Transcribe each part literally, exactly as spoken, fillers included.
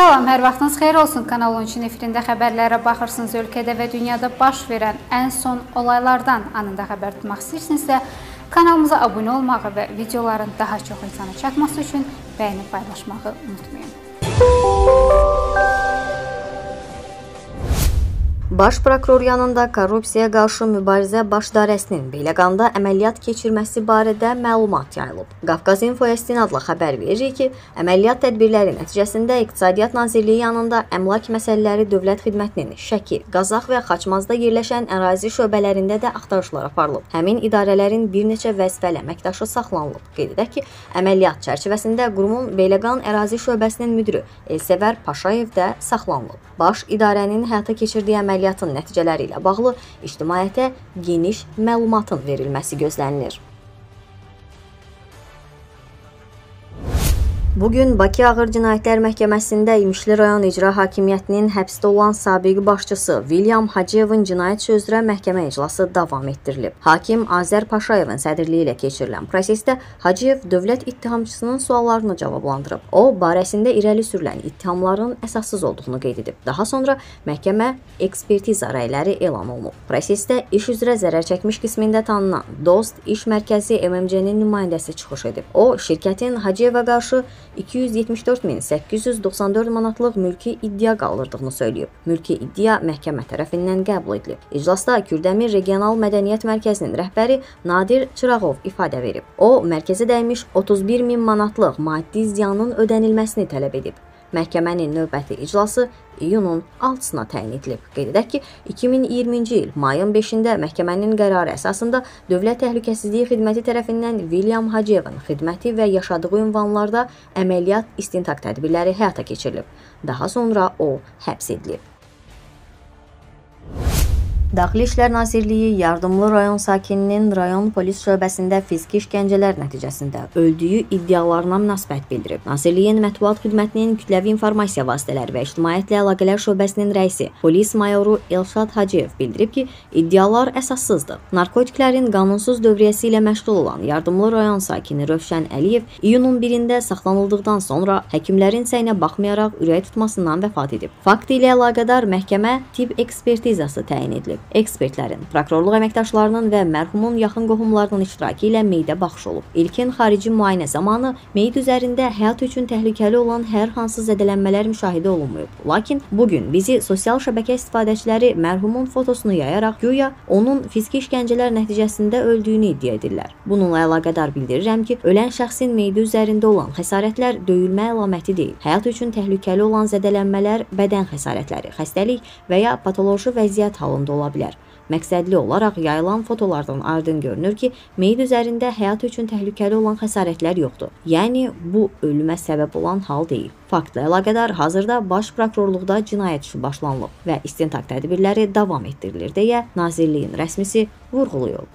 Salam, hər vaxtınız xeyir olsun. Kanal on üçün efirində xəbərlərə baxırsınız. Ölkədə və dünyada baş verən ən son olaylardan anında xəbər tutmaq istəyirsinizsə, kanalımıza abunə olmağı və videoların daha çox insana çatması üçün bəyənib paylaşmağı unutmayın. Baş prokuror yanında korrupsiyaya qarşı mübarizə başdarəsinin Beyləqanda əməliyyat keçirməsi barədə məlumat yayılıb. Qafqazinfo.az istinadla xəbər verir ki, əməliyyat tədbirləri nəticəsində İqtisadiyyat Nazirliyi yanında Əmlak məsələləri dövlət xidmətinin Şəki, Qazax və Xaçmazda yerləşən ərazi şöbələrində də axtarışlar aparılıb. Həmin idarələrin bir neçə vəzifəli əməkdaşı saxlanılıb. Qeyd edək ki, əməliyyat çərçivəsində qurumun Beyləqan ərazi şöbəsinin müdiri Elsevər Paşayev də saxlanılıb. Baş idarənin həyata keçirdiyi əməliyyat əməliyyatın nəticələri ilə bağlı ictimaiyyətə geniş məlumatın verilməsi gözlənilir. Bugün Bakı Ağır Cinayətlər Məhkəməsində İmişli rayon icra hakimiyyətinin həbsdə olan sabiq başçısı Vilyam Hacıyevin cinayət işi üzrə məhkəmə iclası davam etdirilib. Hakim Azərpaşayevin sədrliyi ilə keçirilən prosesdə Hacıyev dövlət ittihamçısının suallarını cavablandırıb. O, barəsində irəli sürülən ittihamların əsassız olduğunu qeyd edib. Daha sonra məhkəmə ekspertiza rəyləri elan olunub. Prosesdə iş üzrə zərər çəkmiş qismində tanınan Dost iş mərkəzi M M C-nin nümayəndəsi çıxış edib. O, şirkətin Hacıyevə qarşı iki yüz yetmiş dörd min səkkiz yüz doxsan dörd manatlıq mülki iddia qaldırdığını söyləyib. Mülki iddia məhkəmə tərəfindən qəbul edilib. İclasda Kürdəmir Regional Mədəniyyət Mərkəzinin rəhbəri Nadir Çırağov ifadə verib. O, mərkəzə dəymiş otuz bir min manatlıq maddi ziyanın ödənilməsini tələb edib. Məhkəmənin növbəti iclası iyunun altısına təyin edilib. Qeyd edək ki, iki min iyirminci il mayın beşində məhkəmənin qərarı əsasında Dövlət Təhlükəsizliyi Xidməti tərəfindən Vilyam Hacıyevin xidməti və yaşadığı ünvanlarda əməliyyat istintaq tədbirləri həyata keçirilib. Daha sonra o həbs edilib. Daxili İşlər Nazirliyi Yardımlı rayon sakininin rayon polis şöbəsində fiziki işgəncələr nəticəsində öldüyü iddialarına münasibət bildirib. Nazirliyin mətbuat xidmətinin kütləvi informasiya vasitələri və ictimaiyyətlə əlaqələr şöbəsinin rəisi polis mayoru Elşad Hacıyev bildirib ki, iddialar əsassızdır. Narkotiklərin qanunsuz dövriyyəsi ilə məşğul olan Yardımlı rayon sakini Rövşən Əliyev iyunun birində saxlanıldıqdan sonra həkimlərin səyinə baxmayaraq ürək tutmasından vəfat edib. Fakt ilə əlaqədar məhkəmə tibb ekspertizası təyin edilib. Ekspertlərin, prokurorluq əməkdaşlarının və mərhumun yaxın qohumlarının iştirakı ilə meydə baxış olub. İlkin xarici müayinə zamanı meyd üzərində həyat üçün təhlükəli olan hər hansı zədələnmələr müşahidə olunmayıb. Lakin bugün bizi sosial şəbəkə istifadəçiləri mərhumun fotosunu yayaraq güya onun fiziki işgəncələr nəticəsində öldüyünü iddia edirlər. Bununla əlaqədar bildirirəm ki, ölən şəxsin meydi üzərində olan xəsarətlər döyülmə əlaməti deyil. Həyat üçün təhlükəli olan zədələnmələr bədən xəsarətləri, xəstəlik və ya patoloji vəziyyət halında ola bilər. Məqsədli olaraq yayılan fotolardan aydın görünür ki, meyid üzərində həyat üçün təhlükəli olan xəsarətlər yoxdur. Yəni, bu ölümə səbəb olan hal deyil. Faktla əlaqədar hazırda Baş Prokurorluqda cinayət işi başlanılıb və istintaq tədbirləri davam etdirilir deyə Nazirliyin rəsmisi vurğuluyub.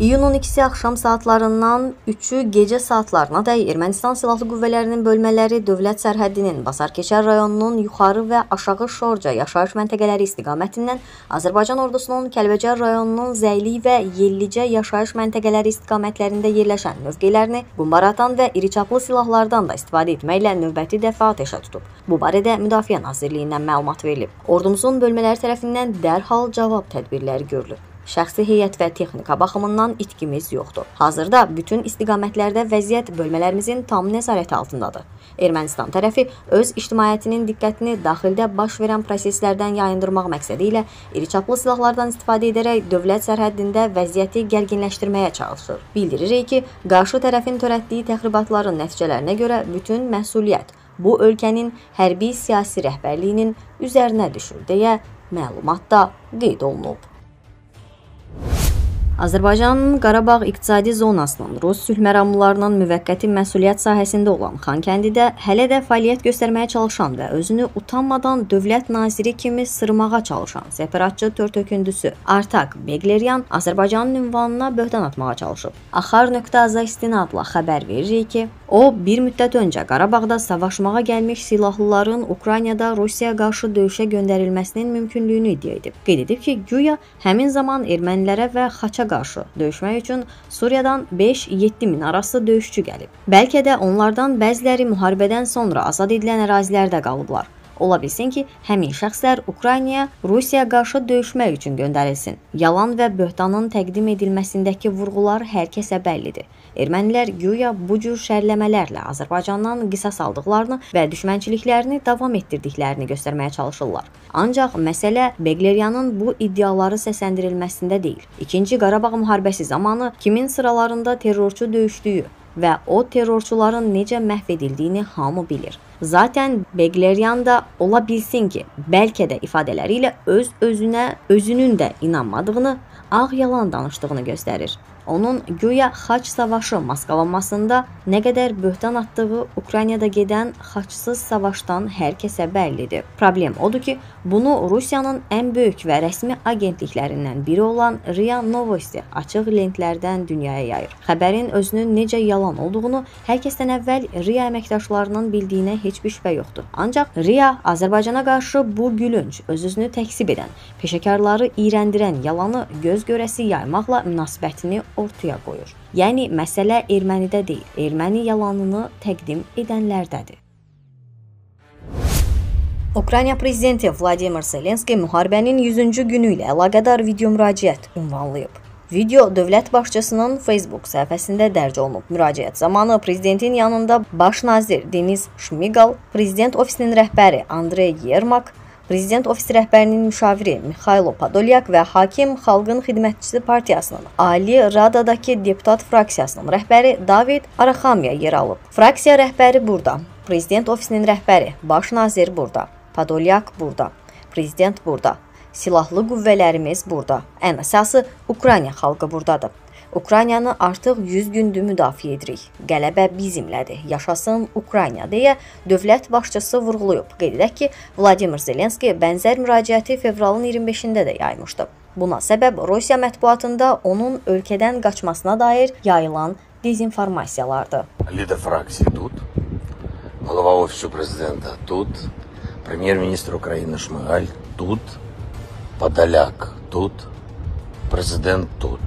İyunun ikisi axşam saatlarından üçü gecə saatlarına dək Ermənistan Silahlı Qüvvələrinin bölmələri dövlət sərhədinin Basarkeçər rayonunun yuxarı və aşağı Şorca yaşayış məntəqələri istiqamətindən Azərbaycan ordusunun Kəlbəcər rayonunun Zəyli və Yellicə yaşayış məntəqələri istiqamətlərində yerləşən mövqelərini qumbaratan və iriçaplı silahlardan da istifadə etməklə növbəti dəfə ateşə tutub. Bu barədə Müdafiə Nazirliyindən məlumat verilib. Ordumuzun bölmələri tərəfindən dərhal cavab tədbirləri görülüb. Şəxsi heyət və texnika baxımından itkimiz yoxdur. Hazırda bütün istiqamətlərdə vəziyyət bölmələrimizin tam nəzarəti altındadır. Ermənistan tərəfi öz ictimaiyyətinin diqqətini daxildə baş verən proseslərdən yayındırmaq məqsədi ilə iriçaplı silahlardan istifadə edərək dövlət sərhəddində vəziyyəti gərginləşdirməyə çalışır. Bildiririk ki, qarşı tərəfin törətdiyi təxribatların nəticələrinə görə bütün məsuliyyət bu ölkənin hərbi-siyasi rəhbərliyinin üzərinə düşür deyə məlumatda qeyd olunub. Azərbaycanın Qarabağ iqtisadi zonasının Rus sülh məramlılarının müvəqqəti məsuliyyət sahəsində olan Xankəndidə hələ də fəaliyyət göstərməyə çalışan və özünü utanmadan dövlət naziri kimi sırmağa çalışan separatçı törtökündüsü Artak Beglaryan Azərbaycanın ünvanına böhtan atmağa çalışıb. Axar.az istinadla xəbər verir ki, o, bir müddət öncə Qarabağda savaşmağa gəlmiş silahlıların Ukraynada Rusiyaya qarşı döyüşə göndərilməsinin mümkünlüyünü iddia edib. Qeyd edib ki, güya həmin zaman ermənilərə və xaça Əməliyyata qarşı döyüşmək üçün Suriyadan beş-yeddi min arası döyüşçü gəlib. Bəlkə də onlardan bəziləri müharibədən sonra azad edilən ərazilərdə qalıblar. Ola bilsin ki, həmin şəxslər Ukraynaya, Rusiyaya qarşı döyüşmək üçün göndərilsin. Yalan və böhtanın təqdim edilməsindəki vurğular hər kəsə bəllidir. Ermənilər güya bu cür şərləmələrlə Azərbaycandan qisas aldıqlarını və düşmənçiliklərini davam etdirdiklərini göstərməyə çalışırlar. Ancaq məsələ Beglaryanın bu iddiaları səsləndirilməsində deyil. İkinci Qarabağ müharibəsi zamanı kimin sıralarında terrorçu döyüşdüyü və o terrorçuların necə məhv edildiyini hamı bilir. Zaten Beglaryan da ola bilsin ki, bəlkə də ifadələri ilə öz özünə, özünün də inanmadığını, ağ yalan danışdığını göstərir. Onun güya Xaç savaşı maskalanmasında nə qədər böhtan atdığı Ukraynada gedən Xaçsız savaşdan hər kəsə bəllidir. Problem odur ki, bunu Rusiyanın ən böyük və rəsmi agentliklərindən biri olan R I A Novosti açıq lentlərdən dünyaya yayır. Xəbərin özünün necə yalan olduğunu hər kəsdən əvvəl R I A əməkdaşlarının bildiyinə heç bir şübhə yoxdur. Ancaq R I A Azərbaycana qarşı bu gülünc, öz-özünü təksib edən, peşəkarları iyrəndirən yalanı göz görəsi yaymaqla münasibətini ortaya qoyur. Yəni, məsələ ermənidə deyil, erməni yalanını təqdim edənlərdədir. Ukrayna prezidenti Vladimir Zelenski müharibənin yüzüncü günü ilə əlaqədar video müraciət ünvanlayıb. Video dövlət başçısının Facebook səhifəsində dərc olunub. Müraciət zamanı prezidentin yanında baş nazir Deniz Şmigal, prezident ofisinin rəhbəri Andrei Yermak, prezident ofisi rəhbərinin müşaviri Mikhailo Podolyak və hakim Xalqın Xidmətçisi Partiyasının Ali Radadakı deputat fraksiyasının rəhbəri David Araxamiya yer alıb. Fraksiya rəhbəri burada, prezident ofisinin rəhbəri, baş nazir burada, Podolyak burada, prezident burada, silahlı qüvvələrimiz burada, ən əsası Ukrayna xalqı buradadır. Ukraynanı artıq yüz gündür müdafiə edirik. Qələbə bizimlədir. Yaşasın Ukrayna deyə dövlət başçısı vurğulayıb. Qeyd edək ki, Vladimir Zelenski bənzər müraciəti fevralın iyirmi beşində də yaymışdı. Buna səbəb Rusiya mətbuatında onun ölkədən qaçmasına dair yayılan dezinformasiyalardır. Lider fraksiya тут, глава офиса prezidenta тут, premier-ministr Ukrayna Şmigal тут, Podolyak тут, prezident тут.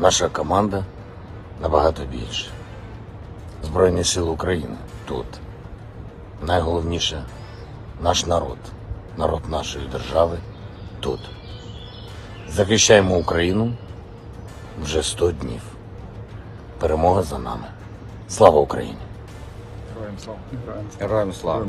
Наша команда набагато більше. Збройні сили України тут. Найголовніше наш народ, народ нашої держави тут. Захищаємо Україну вже сто днів. Перемога за нами. Слава Україні. Героям слава. Героям слава.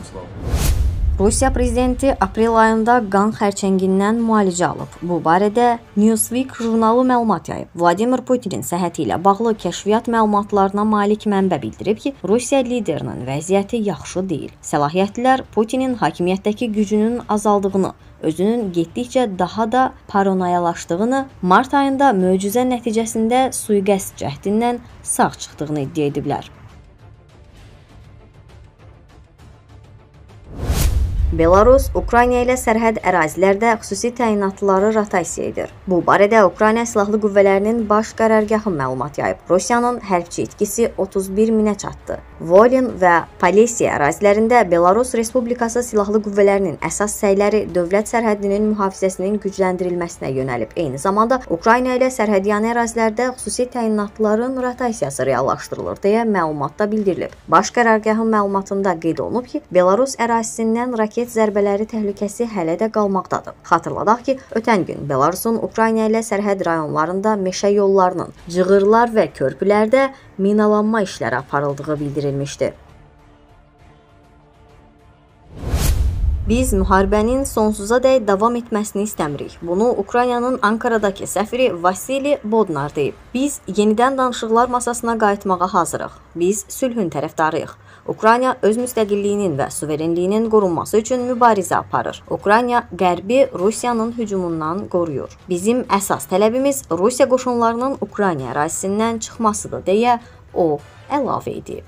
Rusiya prezidenti aprel ayında qan xərçəngindən müalicə alıb. Bu barədə Newsweek jurnalı məlumat yayıb. Vladimir Putinin səhhəti ilə bağlı kəşfiyyat məlumatlarına malik mənbə bildirib ki, Rusiya liderinin vəziyyəti yaxşı deyil. Səlahiyyətlilər Putinin hakimiyyətdəki gücünün azaldığını, özünün getdikcə daha da paranoyalaşdığını, mart ayında möcüzə nəticəsində sui-qəsd cəhdindən sağ çıxdığını iddia ediblər. Belarus Ukrayna ilə sərhəd ərazilərdə xüsusi təyinatları rotasiya edir. Bu barədə Ukrayna Silahlı Qüvvələrinin baş qərargahı məlumat yayıb. Rusiyanın hərbçi itkisi otuz bir minə çatdı. Volin və Polesiya ərazilərində Belarus Respublikası Silahlı Qüvvələrinin əsas səyləri dövlət sərhədinin mühafizəsinin gücləndirilməsinə yönəlib. Eyni zamanda Ukrayna ilə sərhədyanı ərazilərdə xüsusi təyinatların rotasiyası reallaşdırılır deyə məlumatda bildirilib. Baş qərargahın məlumatında qeyd olunub ki, Belarus ərazisindən raket zərbələri təhlükəsi hələ də qalmaqdadır. Xatırladaq ki, ötən gün Belarusun Ukrayna ilə sərhəd rayonlarında meşə yollarının, cığırlar və körpülərdə minalanma işləri aparıldığı bildirilmişdi. Biz müharibənin sonsuzadək davam etməsini istəmirik. Bunu Ukraynanın Ankaradakı səfiri Vasili Bodnar deyib. Biz yenidən danışıqlar masasına qayıtmağa hazırıq. Biz sülhün tərəfdarıyıq. Ukrayna öz müstəqilliyinin və suverenliyinin qorunması üçün mübarizə aparır. Ukrayna qərbi Rusiyanın hücumundan qoruyur. Bizim əsas tələbimiz Rusiya qoşunlarının Ukrayna ərazisindən çıxmasıdır deyə o əlavə edib.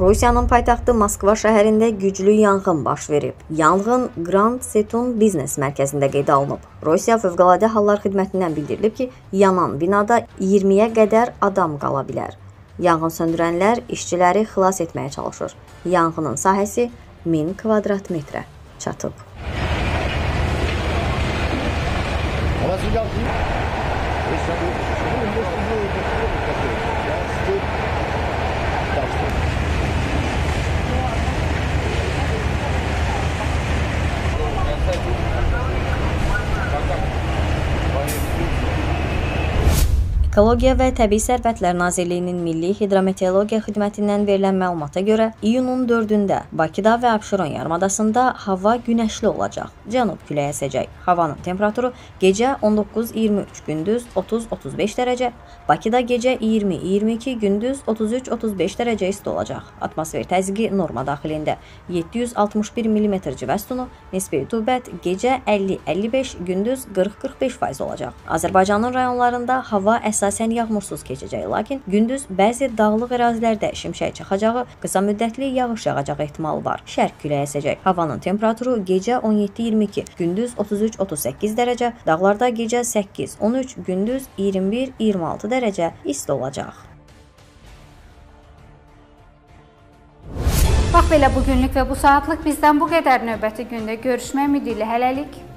Rusiyanın paytaxtı Moskva şəhərində güclü yanğın baş verib. Yanğın Grand Seton biznes mərkəzində qeydə alınıb. Rusiya Fövqəladə Hallar Xidmətindən bildirilib ki, yanan binada iyirmiyə qədər adam qala bilər. Yanğın söndürənlər işçiləri xilas etməyə çalışır. Yanğının sahəsi min kvadrat metrə çatıb. Ekologiya və Təbii Sərvətlər Nazirliyinin Milli Hidrometeoroloji Xidmətindən verilən məlumata görə iyunun dördündə Bakıda və Abşeron yarımadasında hava günəşli olacaq. Cənub küləyi əsəcək. Havanın temperaturu gecə on doqquz iyirmi üç, gündüz otuz otuz beş dərəcə, Bakıda gecə iyirmi iyirmi iki, gündüz otuz üç otuz beş dərəcə isti olacaq. Atmosfer təzyiqi norma daxilində yeddi yüz altmış bir millimetr civə sütunu, nisbi rütubət gecə əlli əlli beş, gündüz qırx qırx beş faiz olacaq. Azərbaycanın rayonlarında hava əsasən yağmursuz keçəcək, lakin gündüz bəzi dağlıq ərazilərdə şimşək çaxacağı, qısa müddətli yağış yağacağı ehtimalı var. Şərq küləyi əsəcək. Havanın temperaturu gecə on yeddi iyirmi iki, gündüz otuz üç otuz səkkiz dərəcə, dağlarda gecə səkkiz on üç, gündüz iyirmi bir iyirmi altı dərəcə isti olacaq. Bax belə bugünlük və bu saatlıq bizdən bu qədər. Növbəti gündə görüşmək ümidilə, hələlik.